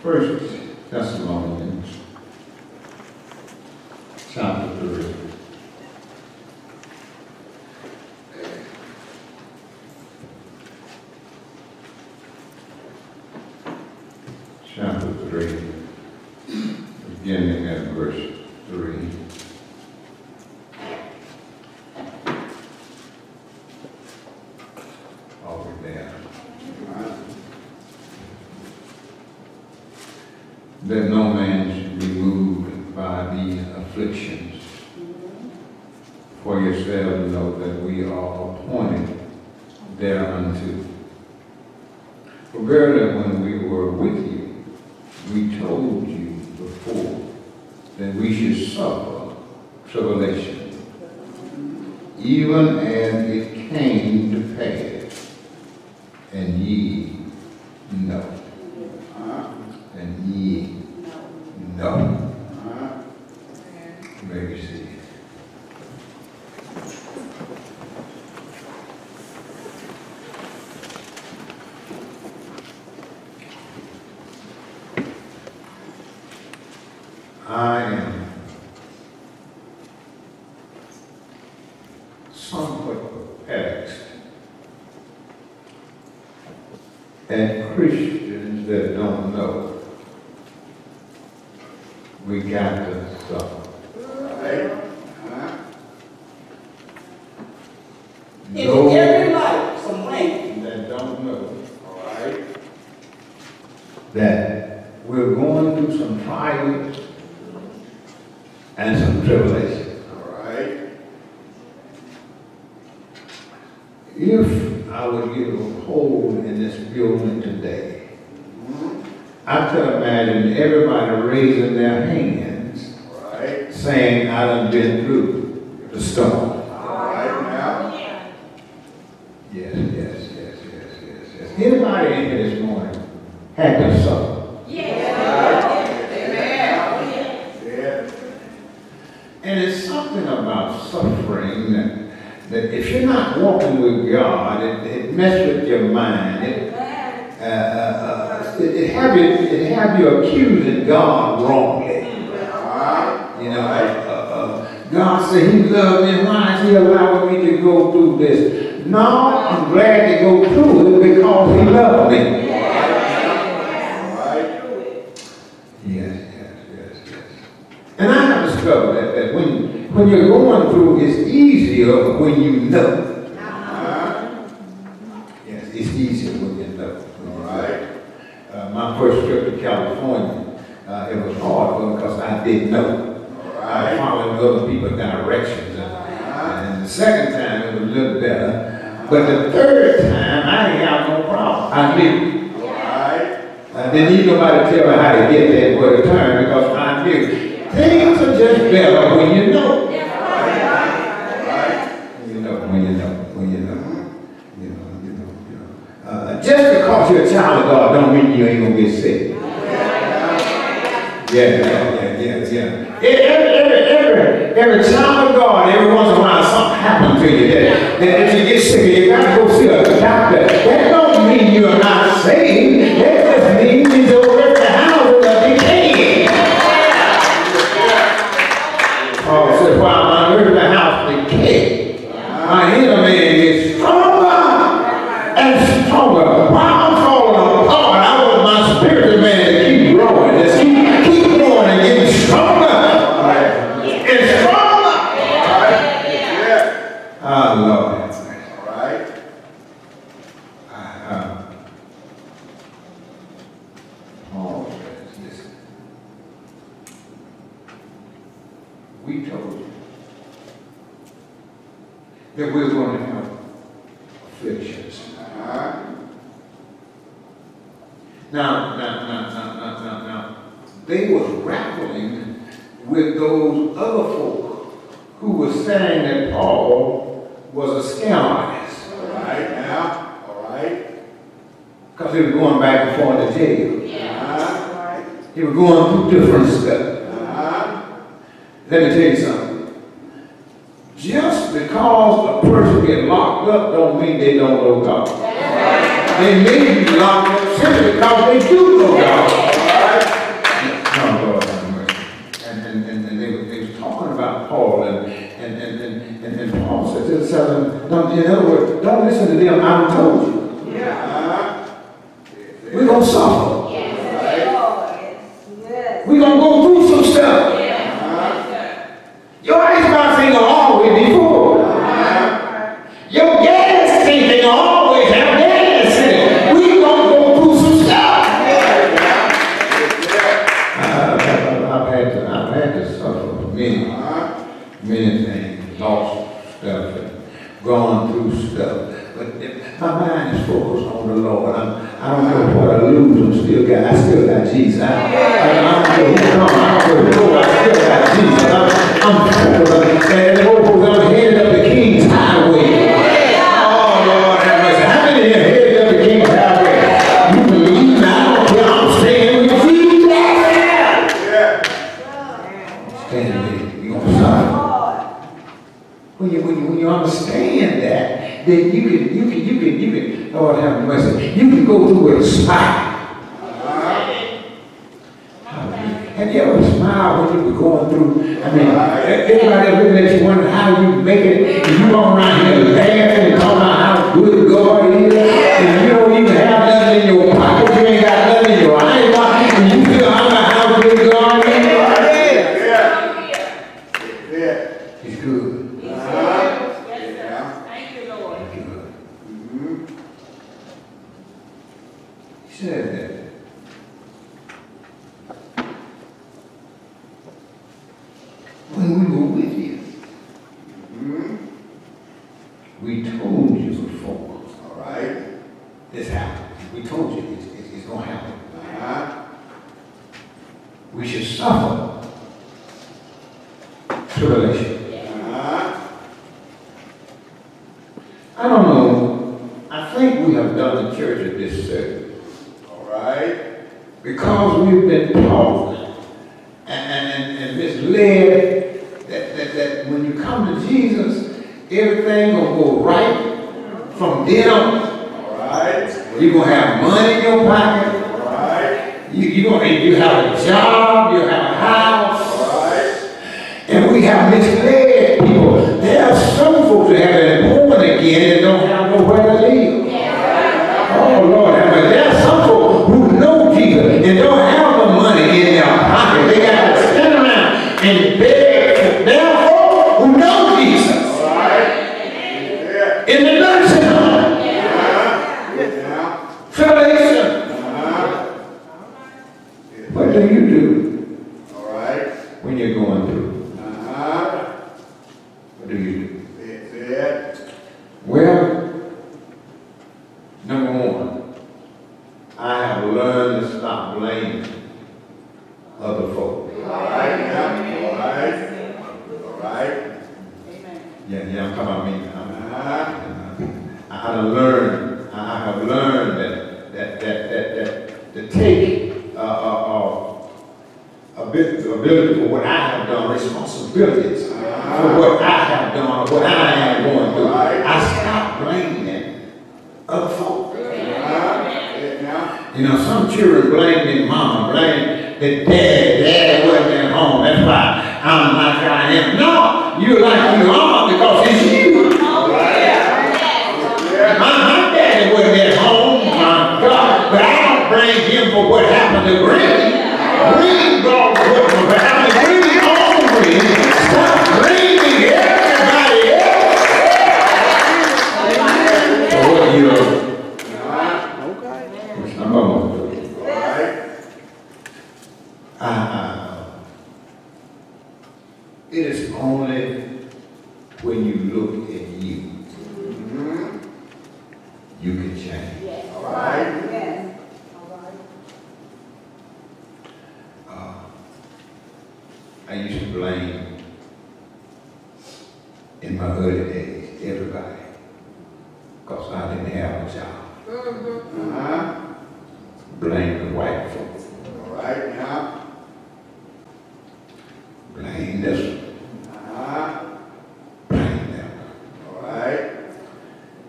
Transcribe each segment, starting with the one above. First Thessalonians chapter 3. Beginning at verse 3. I'll be there. That no man should be moved by these afflictions. For yourselves know that we are appointed thereunto. For verily, when we were with you, we told you before that we should suffer tribulation, even as it came to pass, and ye know, You may be seated. I am somewhat perplexed at Christians that don't know we got to suffer. Those that don't know that we're going through some trials and some tribulation. If I would give a poll in this building today, I could imagine everybody raising their hands, saying, I done been through the storm. Yes. Anybody in here this morning had to suffer? And it's something about suffering that if you're not walking with God, it messes with your mind. It have you accusing God wrongly. God said He loved me. Why is He allowing me to go through this? No, I'm glad to go through it because He loved me. And I have discovered that when you're going through, it's easier when you know. Yes, it's easier when you know. My first trip to California, it was hard because I didn't know. I followed other people's directions. And the second time, it was a little better. But the third time, I didn't have no problem. I knew. I didn't need nobody to tell me how to get there and where to turn because I knew. Things are just better when you know. When you know. Just because you're a child of God don't mean you ain't gonna get sick. Yeah. Every child of God, every once in a while something happens to you. That if you get sick, you gotta go see a doctor. That don't mean you're not saved. That just means it's over. They may be locked up Spirit because they do know God. All right? No, Lord. And they were talking about Paul, and Paul says, in other words, don't listen to them, I told you. Yeah. We're going to suffer. Yes. Right? Yes. We're going to go through some stuff. Yes. Your eyes box ain't going to always be full. Going through stuff, but my mind is focused on the Lord. I don't know what I lose. I still got Jesus. I don't know who comes. I don't know. I still got Jesus. I'm focused, and I'm headed up the King's highway. Oh Lord, have mercy. How many are headed up the King's highway? You believe now? I don't care. I'm staying with Jesus. Yeah. Stand there. You're gonna stop. When you understand that, then you can, Lord have mercy, you can go through a smile. Have you ever smiled when you were going through? I mean, everybody looking at you wondering how you make it, and you going around here laughing and talking about how good God is, and you don't even have nothing in your pocket, you ain't got nothing in your eye, and you feel about how good God is.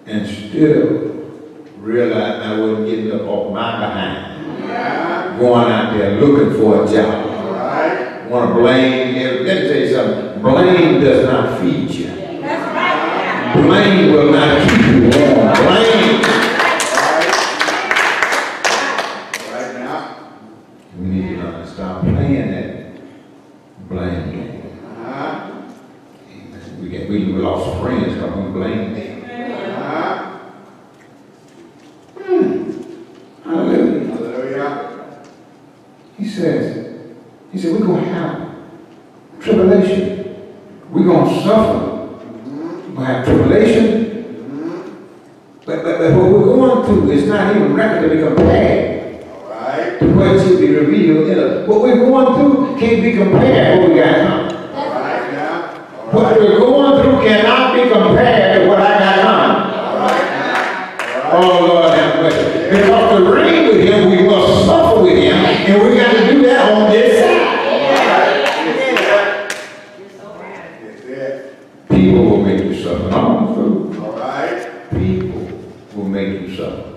And still realize I wasn't getting up off my I'm behind. Yeah. Going out there looking for a job. Right. Want to blame everybody. Let me tell you something. Blame does not feed you. That's right. Blame will not keep you warm. Blame. Right. Right now, we need to stop playing that blame game. We lost friends because we blame them. He said, we're going to have tribulation. We're going to suffer. We're going to have tribulation. But what we're going through is not even rapidly compared to what should be revealed in us. What we're going through can't be compared to what we got now. What we're going through cannot be compared to what I got on. Oh, Lord, have mercy. Because to reign with him, we must suffer with him, and we got to do that on this side. People will make you suffer. People will make you suffer.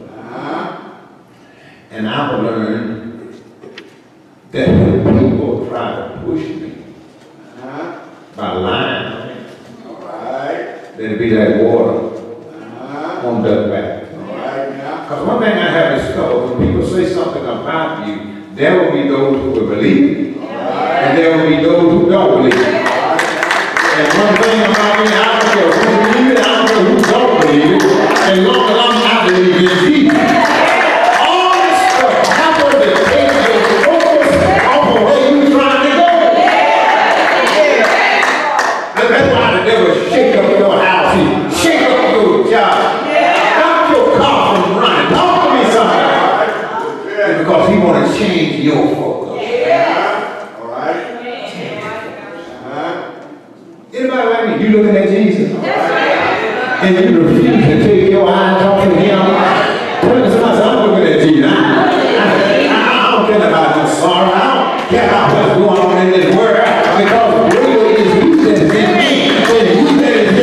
And I've learned that when people try to push me by lying, let it be like water on the back. Because one thing I have discovered, when people say something about you, there will be those who will believe it, and there will be those who don't believe it. And one thing about me, I don't care who believes it, I don't care who don't believe it, as long as I'm not believing in Jesus. All this stuff happens to take your focus off of where you're trying to go. That's why the devil shake up your house. Shake up your job. Stop your car from running. Talk to me sometimes. Yeah. Because he want to change your focus. Yeah. All right? Anybody like me? You looking at Jesus. All right? And you refuse to take your eyes off of him. Tell me something. I'm looking at Jesus. I don't care about no sorrow. I don't care about what's going on in this world. Because really is you that is in me. It's you that is in me.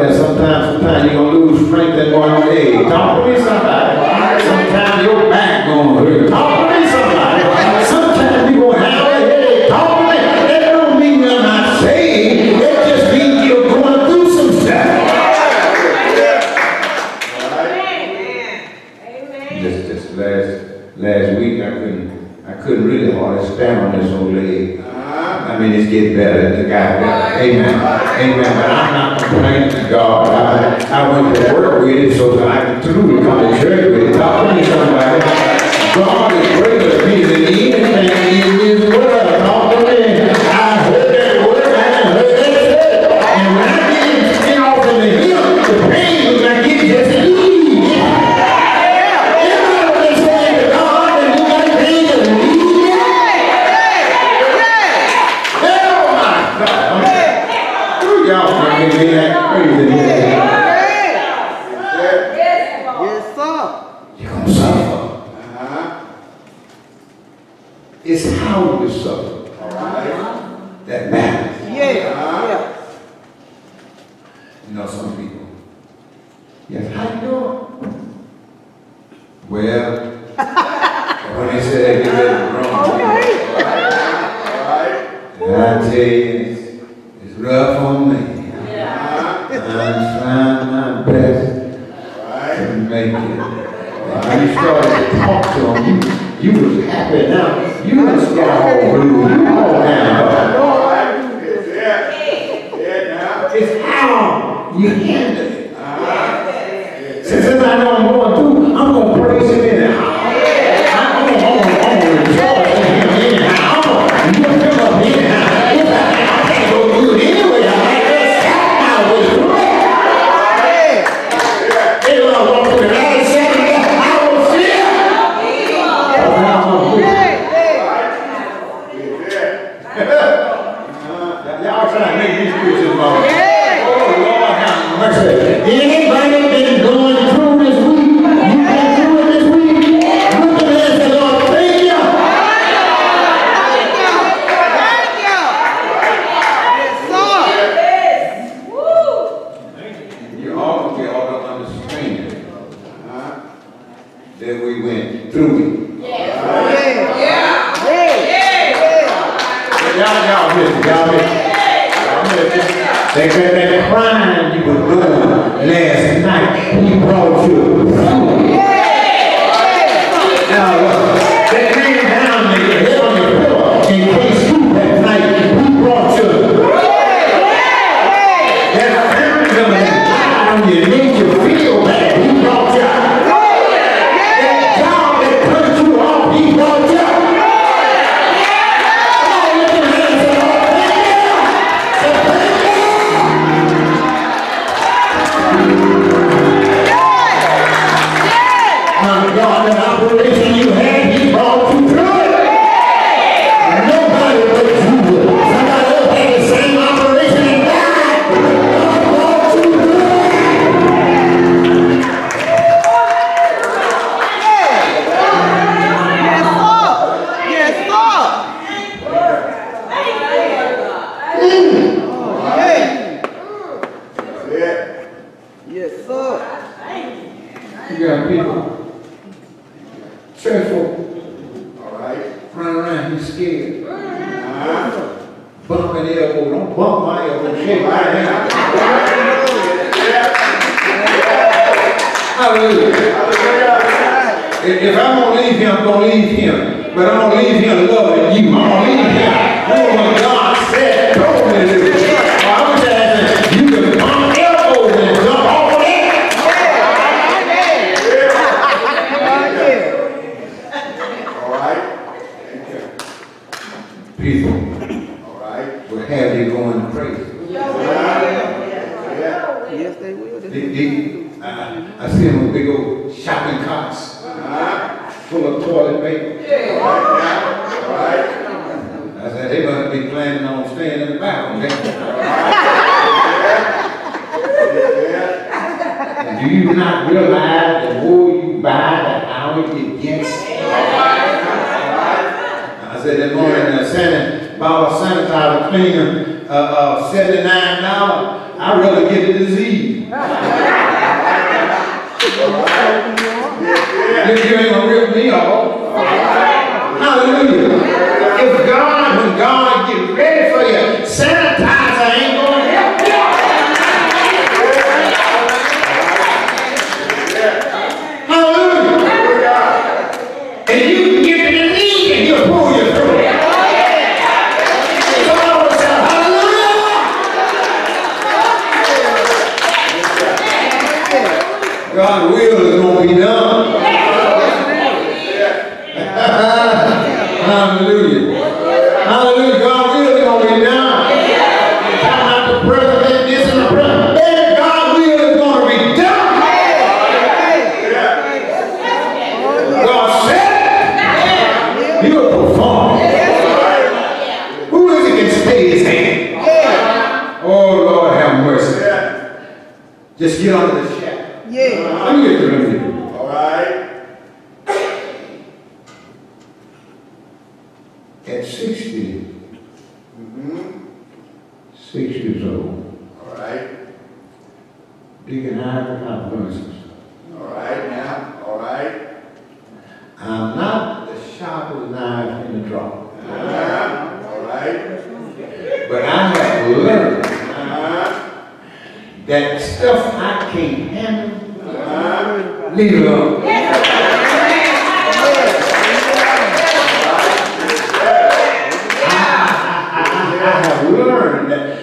Sometimes you're going to lose strength at one day. Talk to me, somebody. Sometimes your back going to hurt. Talk to me, somebody. Sometimes you're going to have a headache. Talk to me. That don't mean you're not saved. That just means you're going through some stuff. Amen. Just last week, I couldn't really hardly stand on this old leg. I mean, it's getting better. The guy better. Amen. Amen. But I'm not complaining to God. I went to work with it so that I could truly come to church with it. Talk to me, somebody. God is greater than me than anything in this world. Talk to me. I heard that word. I haven't heard that word. And when I didn't get off in the hill, the pain was like it just leaves. It's how you suffer that matters. Yeah. You know, some people. Yes, how you doing? Well, when they say that, you get it wrong. Okay. And I tell you, it's rough on me. Yeah. I'm trying my best to make it. When you started to talk to them, you was happy now. You just got all blue. You all down. It's how you handle it. Since I know I'm going through, I'm gonna praise him anyhow. I'm gonna rejoice in him anyhow. I'm gonna lift him up anyhow. I can't go through it anyway. I can't stop my way through it. Everyone walks through it. Y'all trying to make these preachers long. Oh, Lord have mercy. Then we win. Do we? Y'all miss it. They said that the crime you were doing last night, he brought you food. Now, they came down and they hit on the pillow and they food that night, who brought you? That parents of the you made you feel bad, who brought you? That child that put you off, he brought you.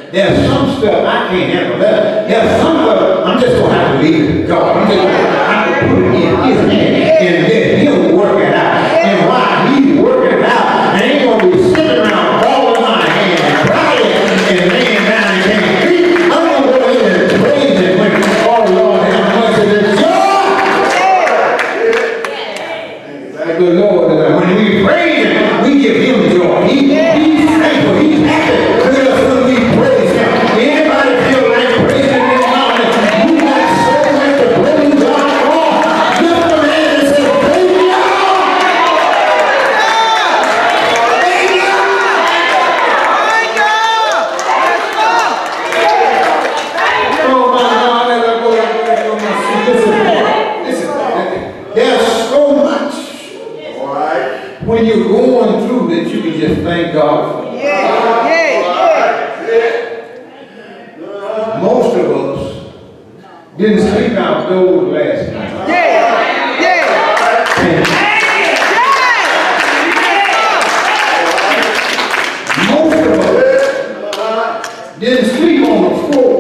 There's so when you're going through that you can just thank God for. Most of us didn't sleep outdoors last night. Most of us didn't sleep on the floor.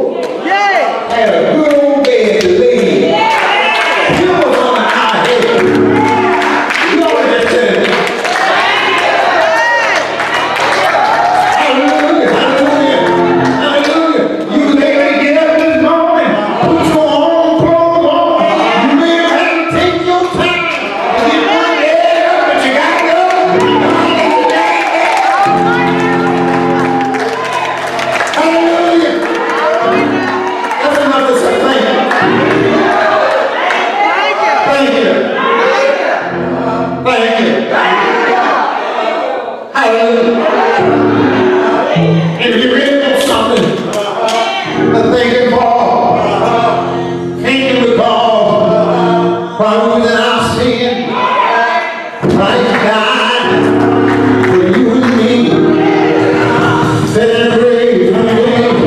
Had a good old bed to lay in. You was on a high hill. You always just said it. Hallelujah, hallelujah, hallelujah. You was able to get up this morning, put your own clothes on. You may have had to take your time to get my head up, but you got to go. Hallelujah. That's another thing. Thank you. Hallelujah. If you're ready for something, thank you for. Thank you because by losing our sin, Christ died for you and me. Celebrate from the united.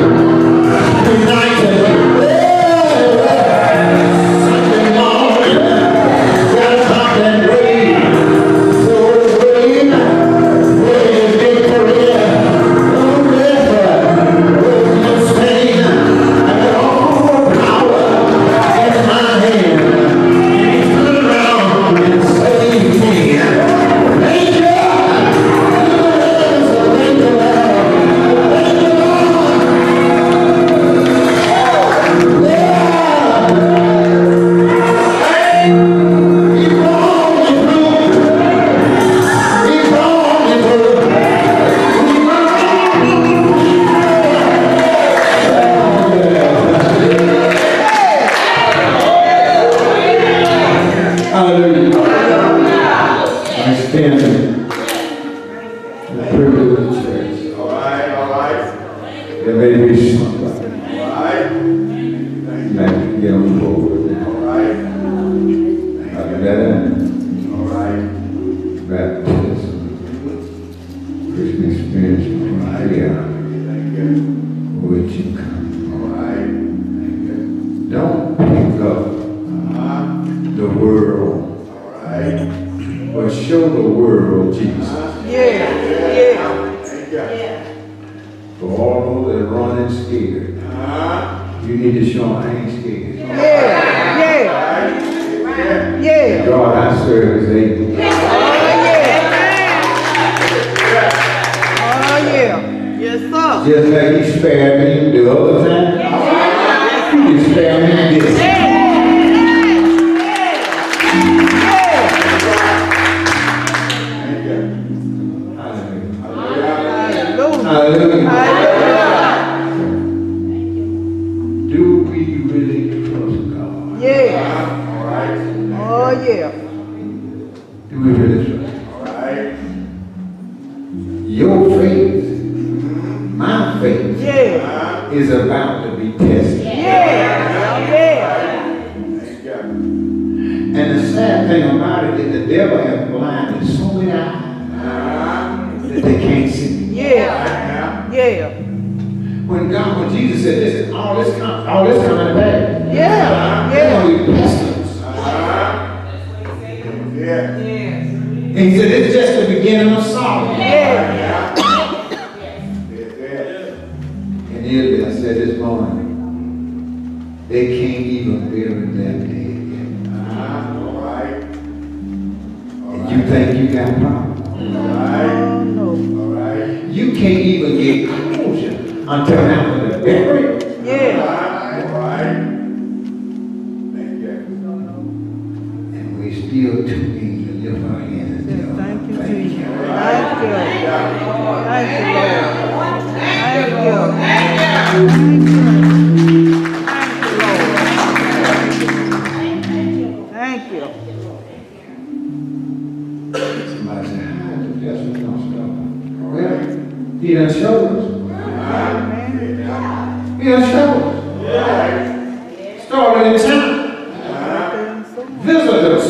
Visitors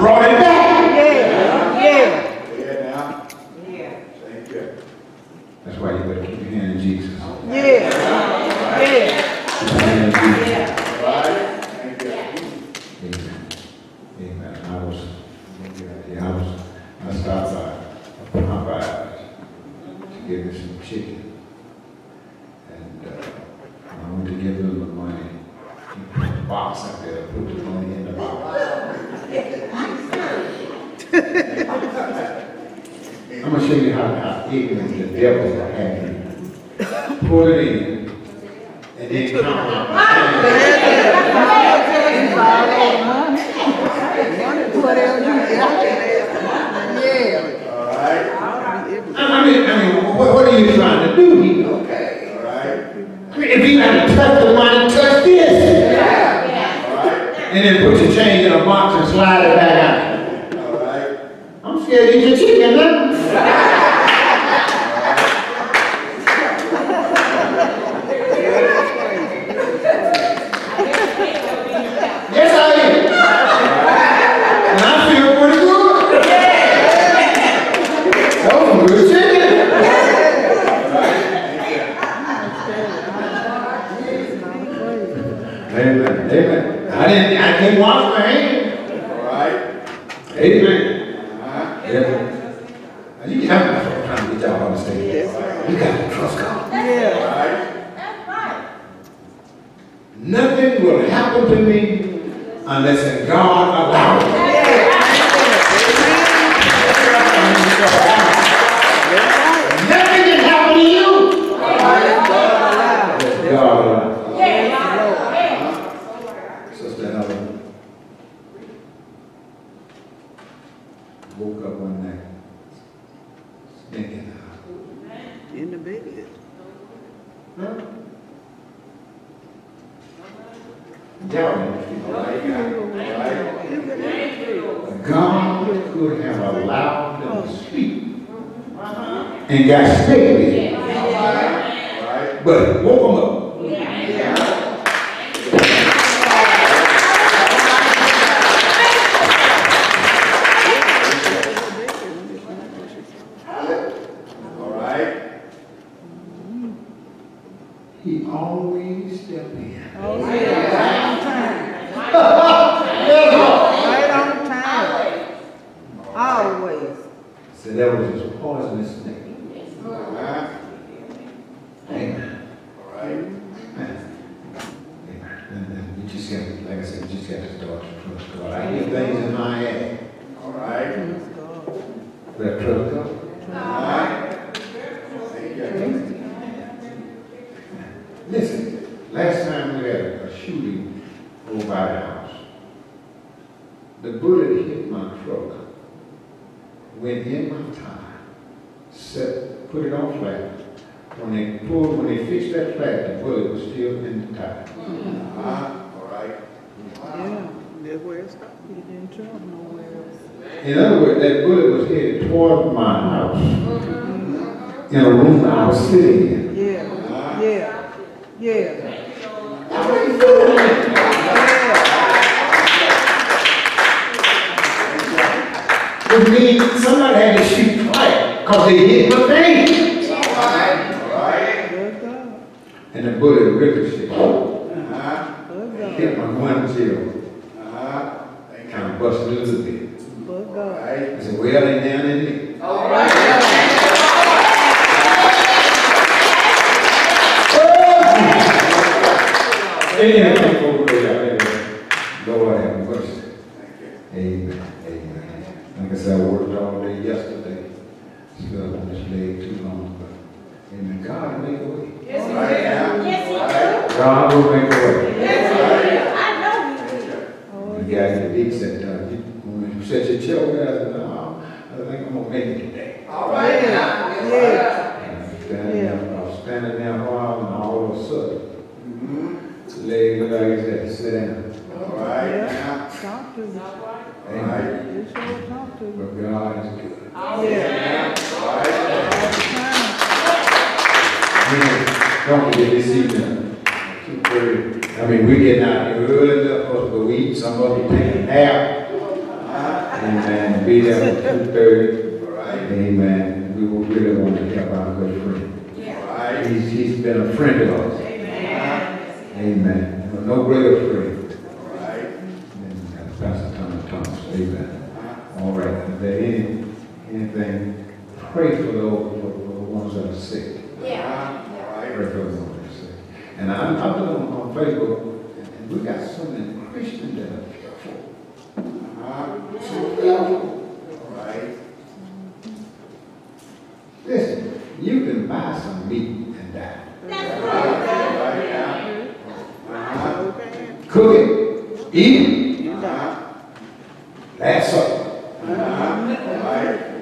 brought it back. Amen. I stopped by a Popeyes to give me some chicken, and I went to give them the money. He put the box up there, put the money in the box. I'm gonna show you how ignorant the devil had me. Put it in, and then come out. I mean, what are you trying to do here? Okay. All right. If you had to touch the money, touch this. Yeah. Yeah. All right. And then put your change in a box and slide it back out. All right. I'm scared to eat your chicken, huh? I didn't wash my hands. All right. Amen. Yeah. You have to try to get y'all on the stage. Yes, right. You got to trust God. Yeah. All right. That's right. Nothing will happen to me unless God allows it. Yeah. Nothing can happen to you. God allows it. God allows it. Woke up one night, stinking out. In the bed. Huh? Right? God could have allowed them to sleep and got sick. Right? But woke them up. Amen. No greater friend. All right. And Pastor Thomas. Amen. All right. If there is anything, pray for the ones that are sick. Yeah. Pray for the ones that are sick. And I've been on Facebook, and we got so many Christians that are fearful. So fearful. All right. Listen, you can buy some meat and die. That's right. Cook it. Eat it. That's all. Right. Right. Amen.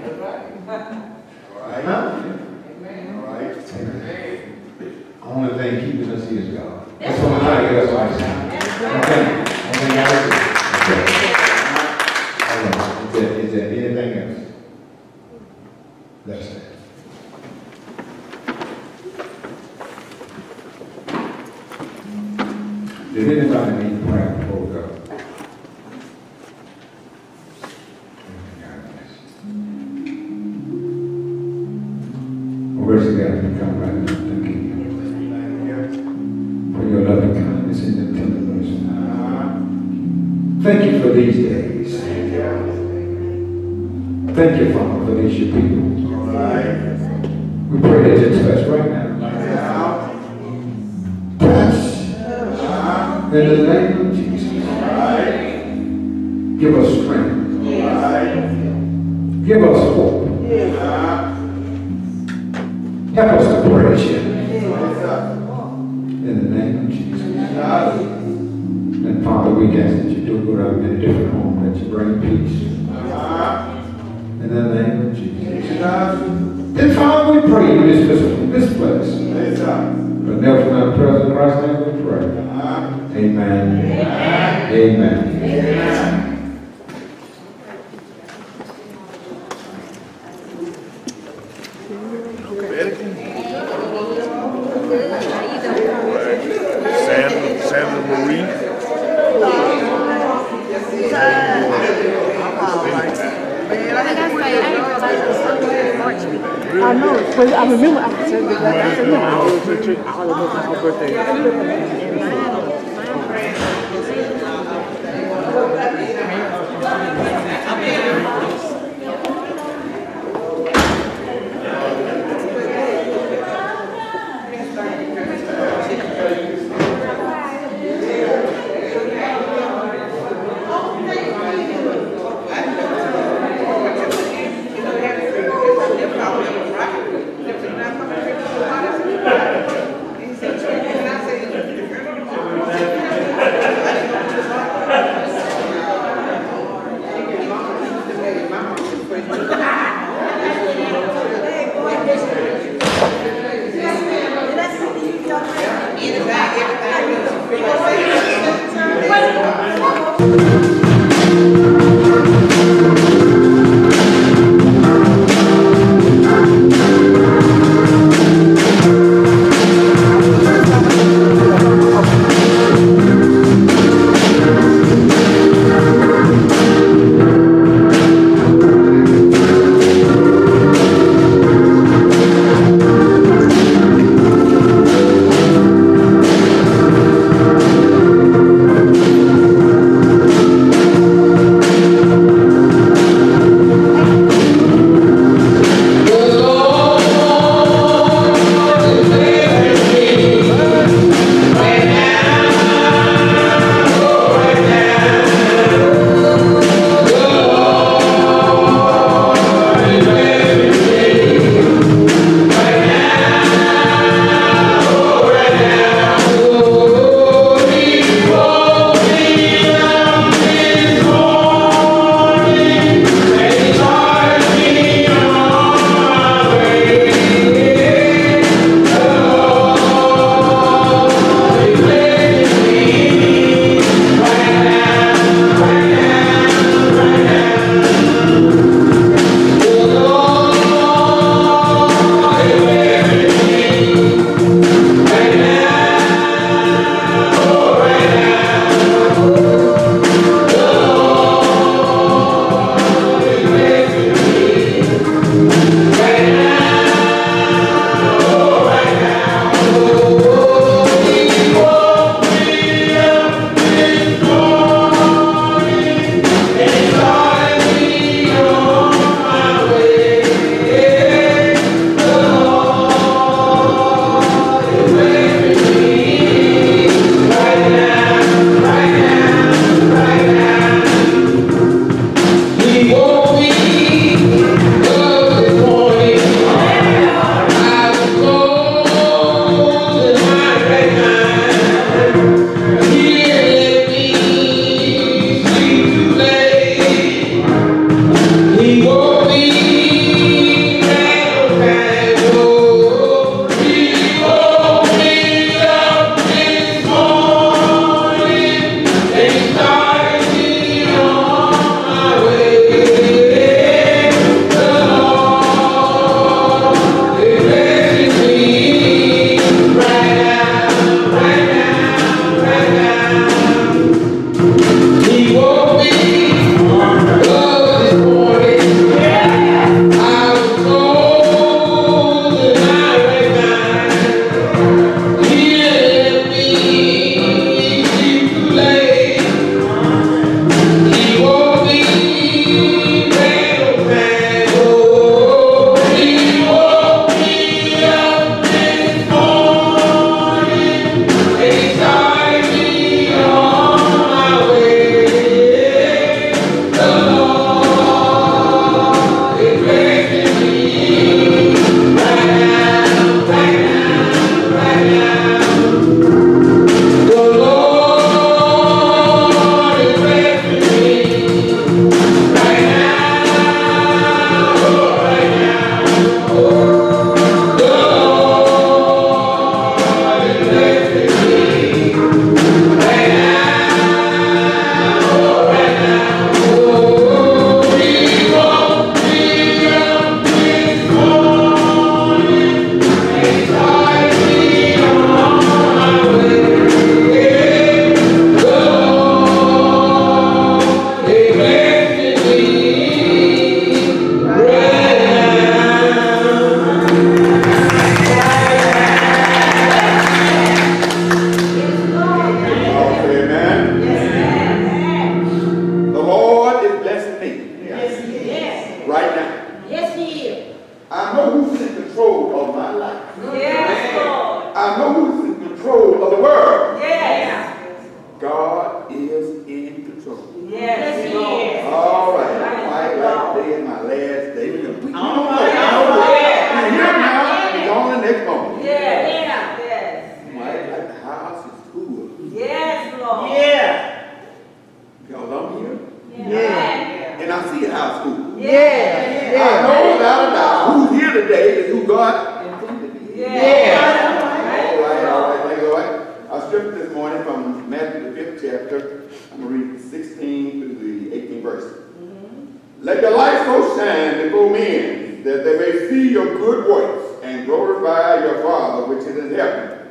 All right. Amen. Only thing keeping us here is God. That's what I'm trying to get us right now. Okay. All right. Is there anything else? That's it. Did anybody need prayer? Thank you for these days. Thank you. Thank you, Father, for these your people. All right. We pray that you touch right now. Touch in the name of Jesus. All right. Give us strength. All right. Give us hope. Help us to praise you. In the name of Jesus. And Father, we ask that you do go out in a different home, that you bring peace. In the name of Jesus. Then Father, we pray in this place. But now for our present Christ's name we pray. Amen. Amen. Amen. Amen. I remember I said that I was birthday. and I see how school. Yeah, yeah. I know without a doubt who's here today is who God intended to be. Yeah. All right, I stripped this morning from Matthew the 5th chapter. I'm going to read 16 through the 18th verse. Let your light so shine before men that they may see your good works and glorify your Father which is in heaven.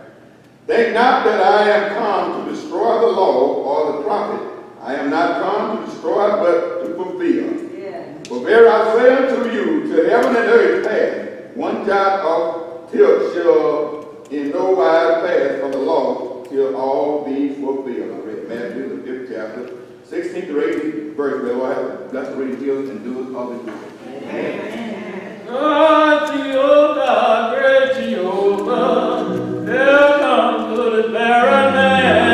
Think not that I am come to destroy the law or the prophet. I am not come to destroy but to fulfill. Yeah. For verily I say unto you, till heaven and earth pass, one jot or tittle shall in no wise pass from the law till all be fulfilled. I read Matthew the 5th chapter. 16 through 18 verse, where I have blessed the reading deals and doers of the good. Amen. God, Jehovah, great Jehovah, there comes to the barren man.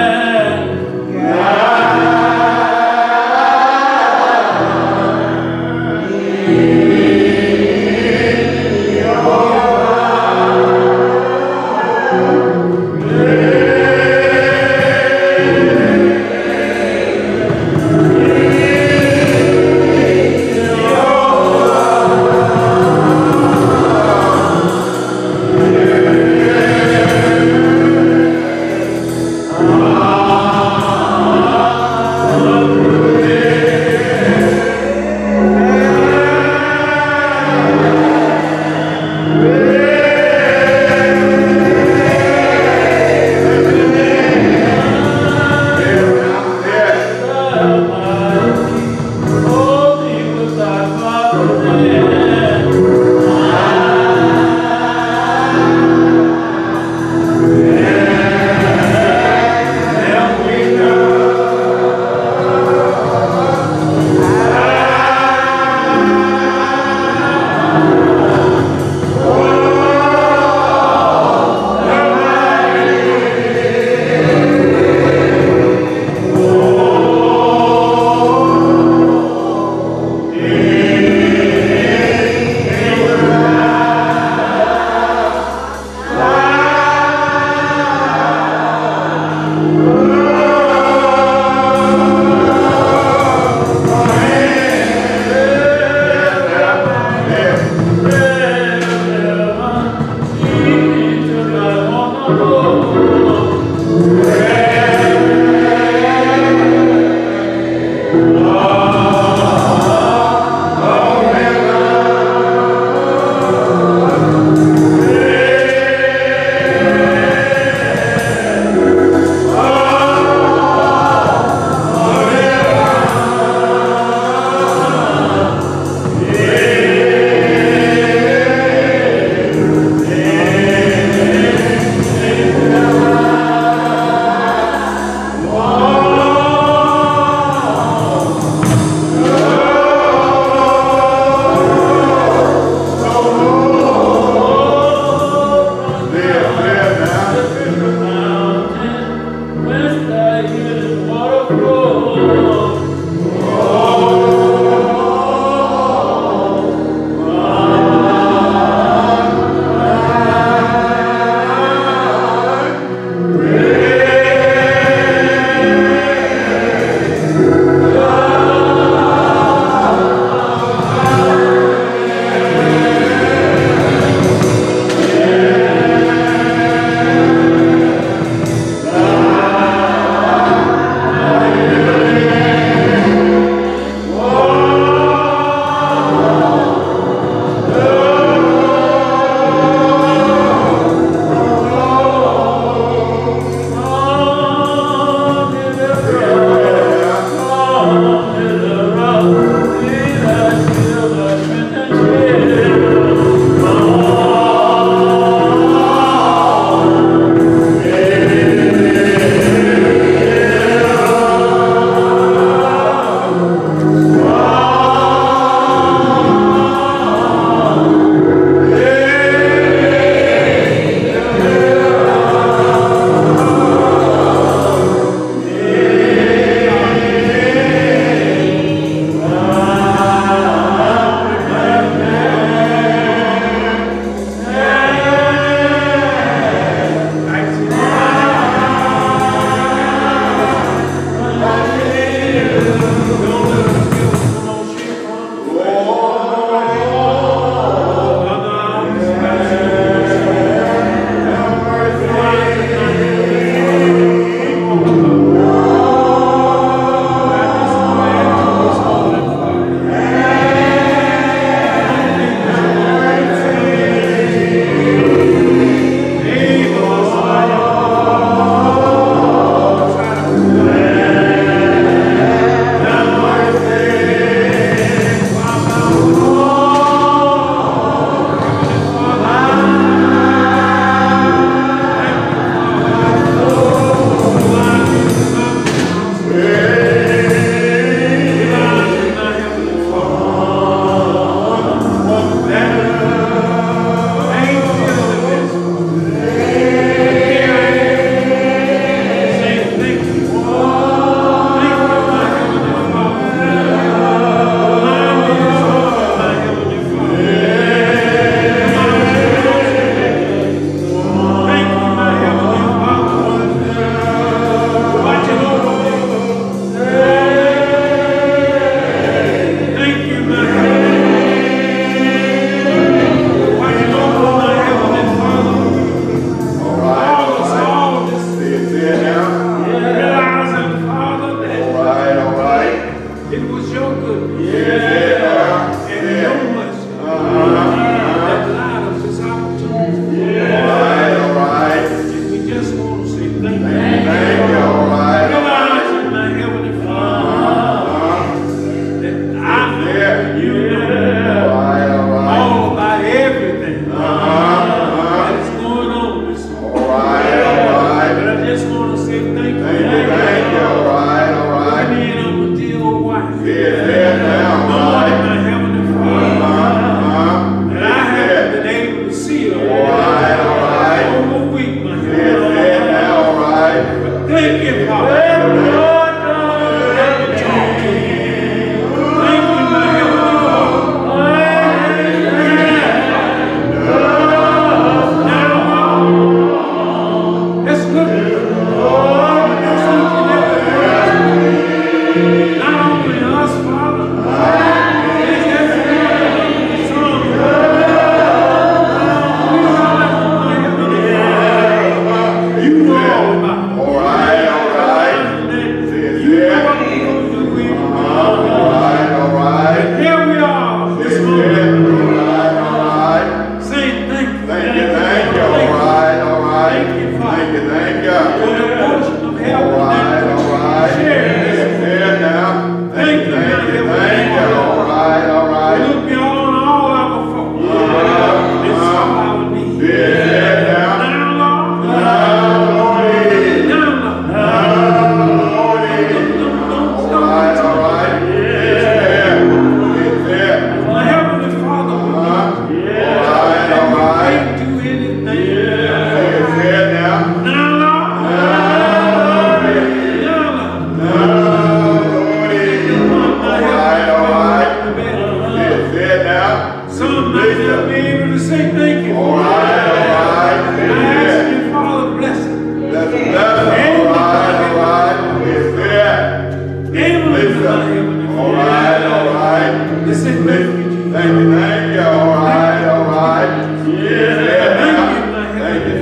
This is it. Thank you, all right. Yeah.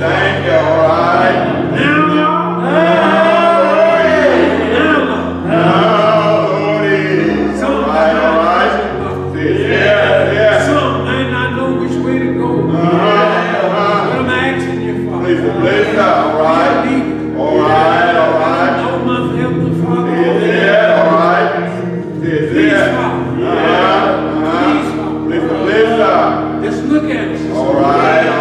Thank you, all right. Look at us. All right.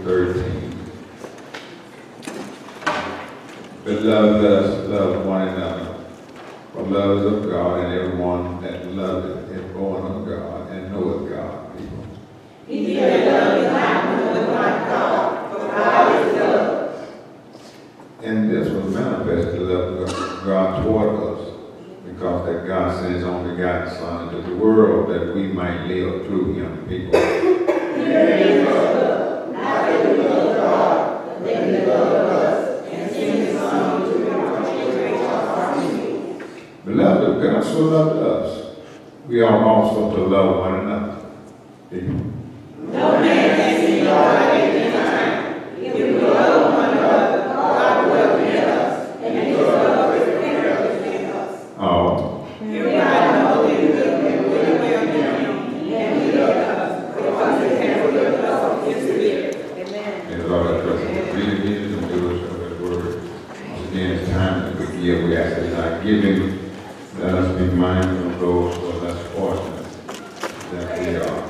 13. Beloved, let us love one another, for love is of God, and everyone that loveth is born of God and knoweth God. People, he that loveth not knoweth not God, for God is love. In this was manifest the love of God toward us, because that God sent his only begotten Son into the world that we might live through him. People, herein is love, not that we love God, but that he loved us and sent his Son to redeem our sins. Beloved, if God so loved us, we are also to love one another. People, no man can see God at any time. If we love one another, God will be in us, and his love is perfected in us. Oh. Hereby know we live and will be in him, and he loved us, because he has given us of his Spirit. Amen. May the Lord have blessed us. Read it and do us of his word. Once again, it's time to forgive. We ask that our giving, let us be mindful of those who are less fortunate than we are.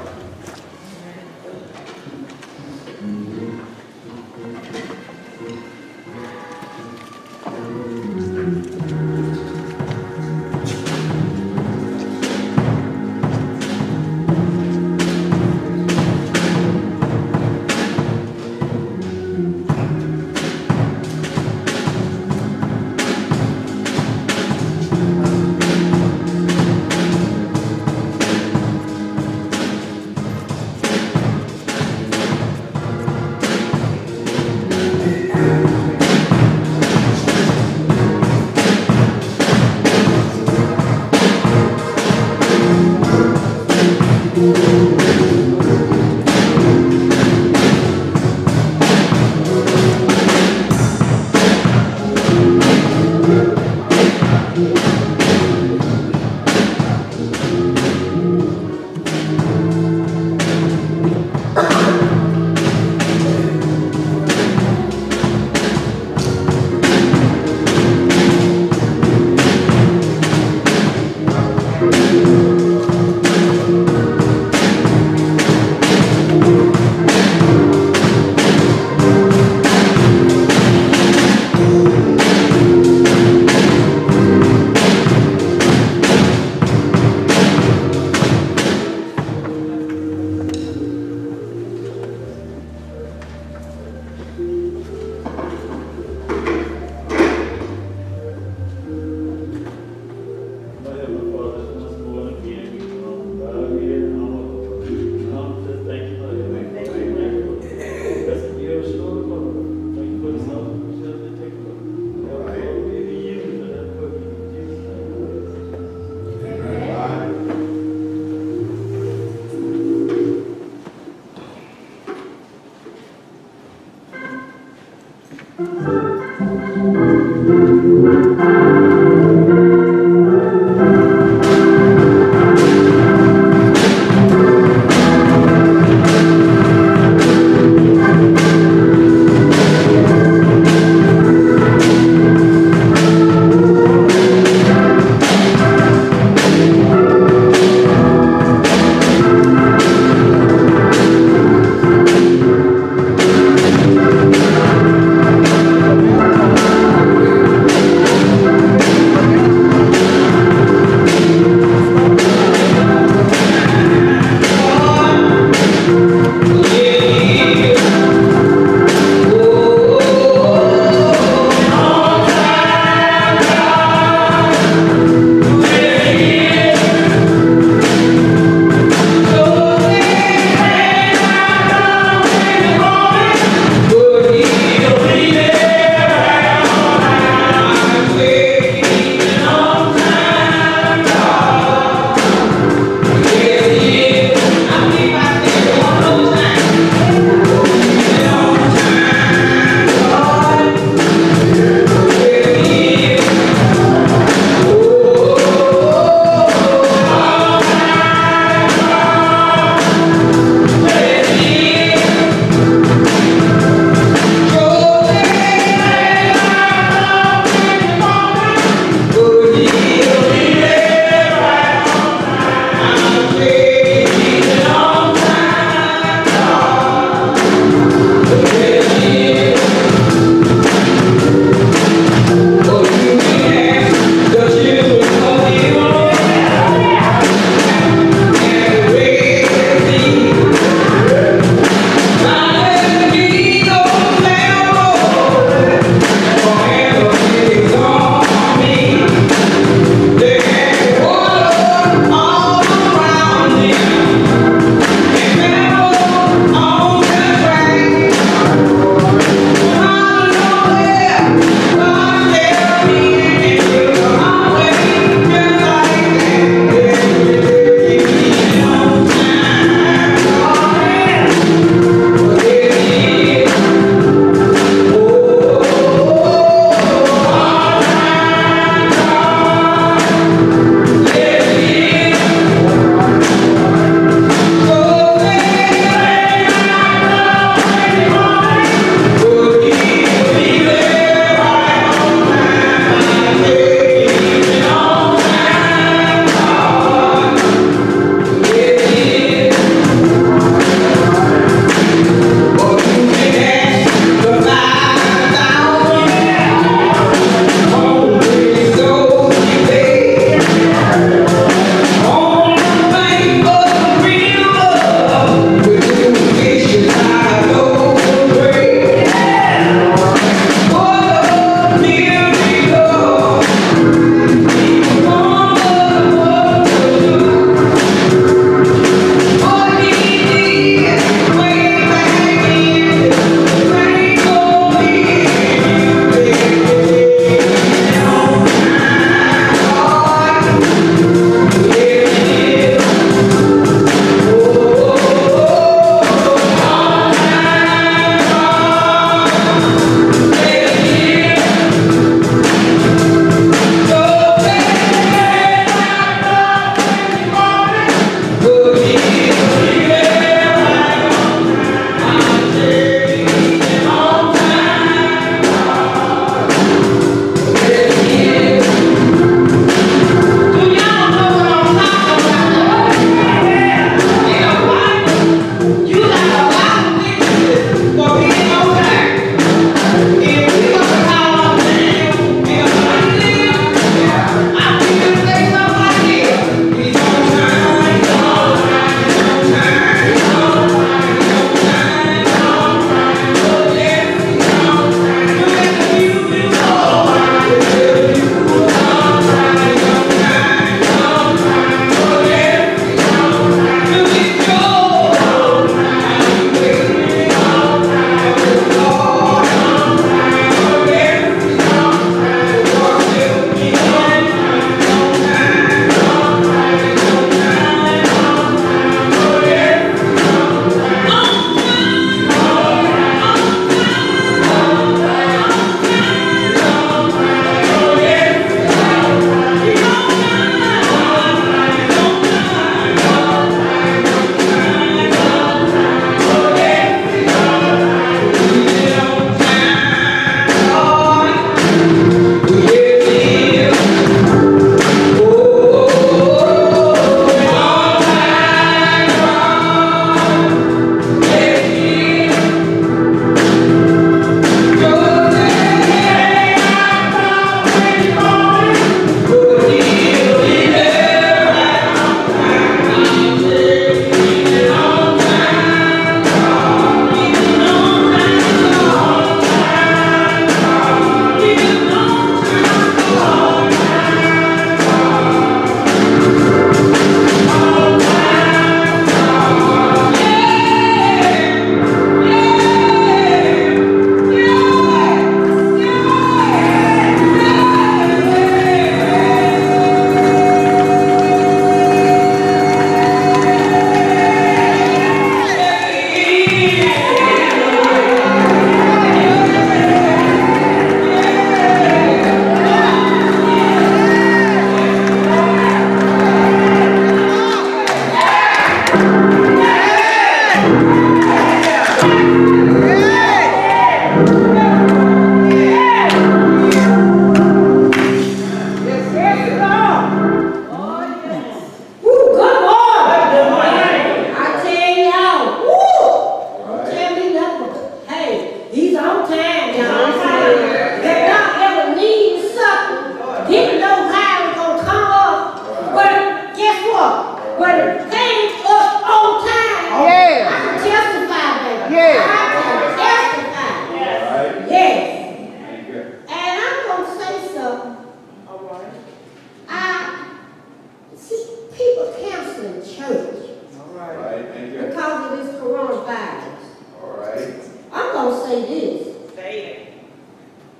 going to say this. Say it.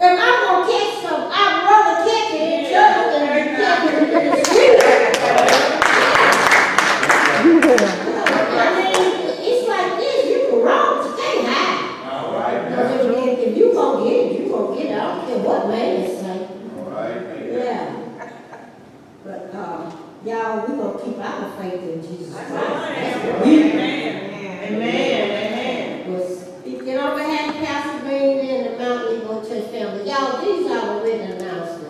If I'm going to catch something, I'd rather catch it in church than catch it in the street. I mean, it's like this. You can wrong, you can't hide. All right. Because if you're going to get it, you're going to get it. I don't care what man is saying. All right. Yeah. But, y'all, we're going to keep our faith in Jesus Christ. Amen. Amen. Amen. Amen. Well, speaking on behalf of Pastor Green and the Mt-Nebo Church family, y'all, these are the written announcements.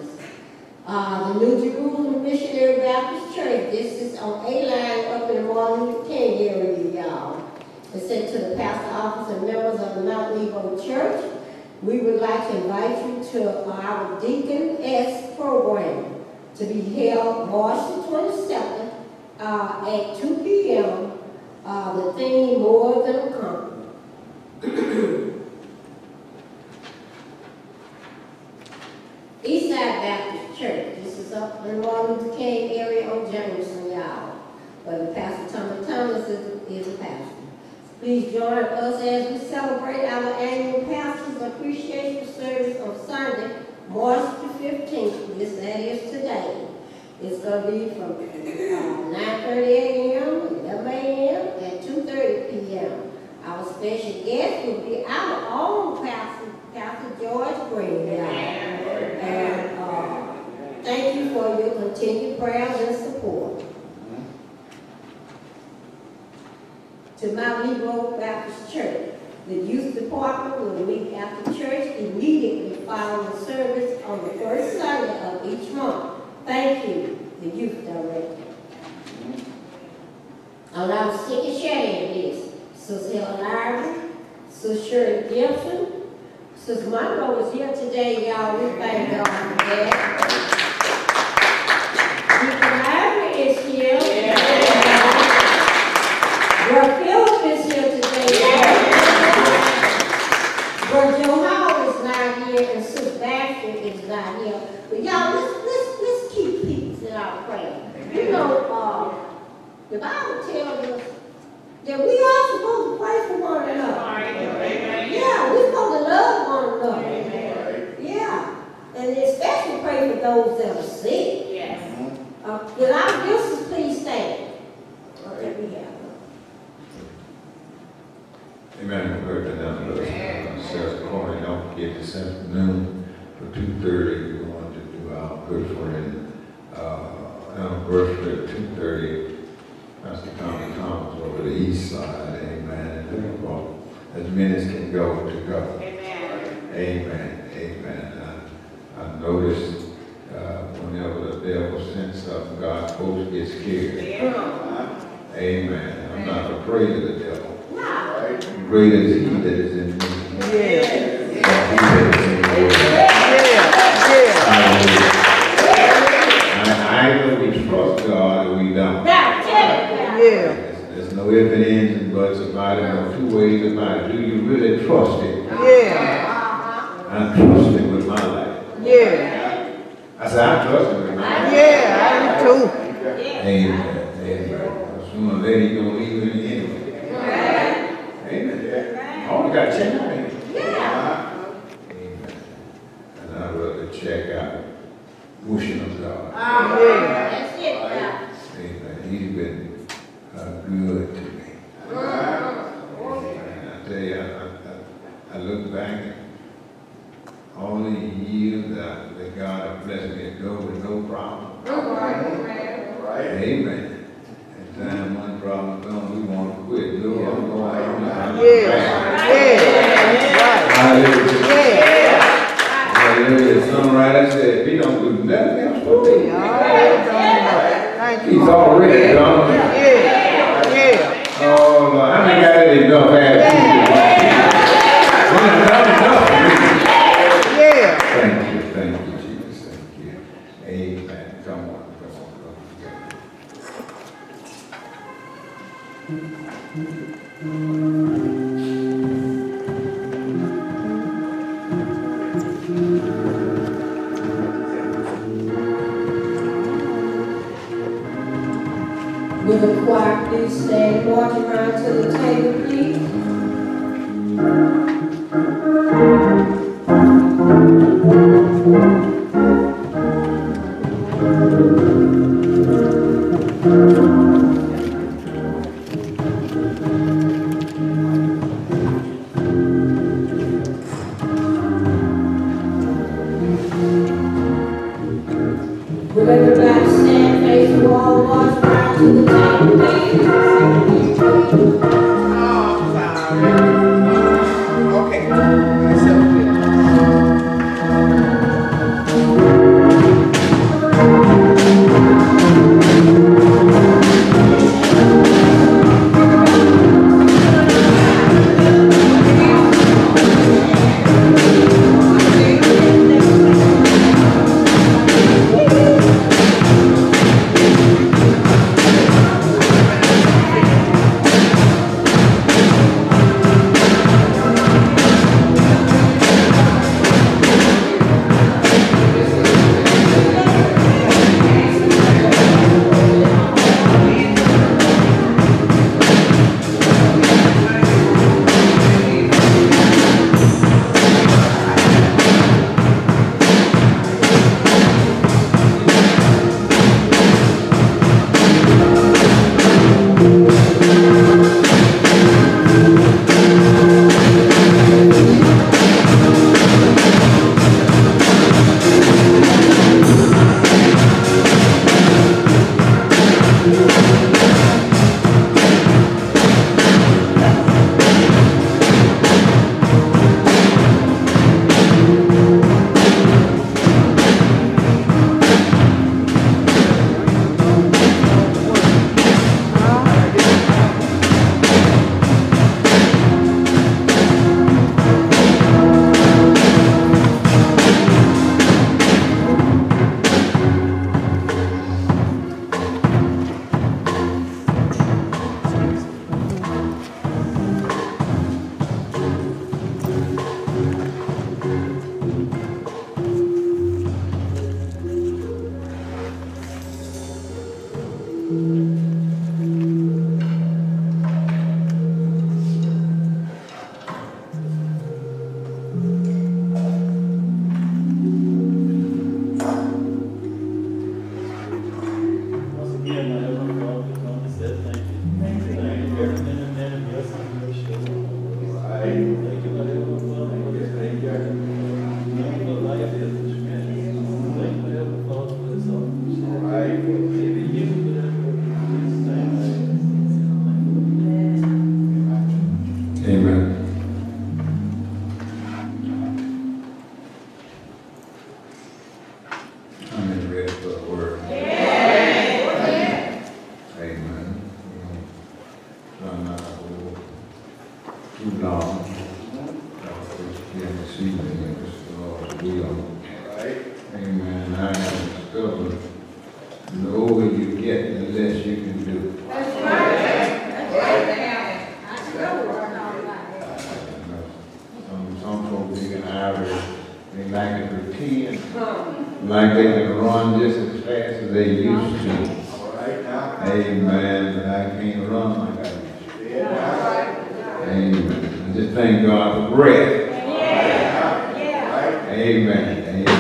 The New Jerusalem Missionary Baptist Church, this is on A-Line up in the Martin Luther King area, y'all. It's sent to the pastor's office and members of the Mt-Nebo Church. We would like to invite you to our Deaconess program to be held March the 22nd at 2 p.m. The theme, More Than a Conqueror. Eastside Baptist Church. This is up in the Martin Luther King area on Jameson, y'all. But Pastor Thomas Thomas is a pastor. Please join us as we celebrate our annual Pastor's Appreciation Service on Sunday, March the 15th, that is today. It's going to be from 9:30 a.m., 11 a.m., and 2:30 p.m. Our special guest will be our own pastor, Pastor George Green. And thank you for your continued prayers and support. To Mt-Nebo Baptist Church. The youth department will meet after church immediately following the service on the first Sunday of each month. Thank you, the youth director. On our second sharing list, Sister Larry, Sister Shirley Gibson, Sister Monroe is here today, y'all. We thank God for that. Sister Larry is here. Yeah. The Bible tells us that we are supposed to pray for one another. Amen. Yeah, we're supposed to love one another. Amen. Yeah, and especially pray for those that are sick. Yes. Did our gifts please stand? Okay, we have them. Amen. We're going to morning. Don't forget this afternoon for 2:30. We're going to do our virtual anniversary at 2:30. Pastor Thomas over the east side, amen. As many as can go to go. Amen. Amen. Amen. I noticed whenever the devil sends something, God supposed to get scared. Yeah. Amen. I'm not afraid of the devil. No. Greater is he that is in me. Yes. Yeah. Either we trust God or we don't. Yeah. There's no ifs and ends and buts about it. No two ways about it. Do you really trust him? Yeah. I trust him with my life. Yeah. I said I trust him with my life. Yeah, I do too. Amen. Amen. Sooner or later you're gonna leave him anyway. Amen. Amen. I only gotta check out him. Yeah. Amen. And I'd rather check out wishing of God. Amen. That's it. Amen. He's been good to me. I tell you, I look back at all the years that God blessed me to go with no problem. Right. Amen. And time one problem comes, we want to quit. No, I'm going on. Hallelujah. Songwriter said, "We don't do nothing else for me." He's already done. Oh, I think I did enough ass. Yeah. Thank you, Jesus. Thank you. Amen. Come on, come on, Will the choir please stand, march around to the table, please? Amen. Amen.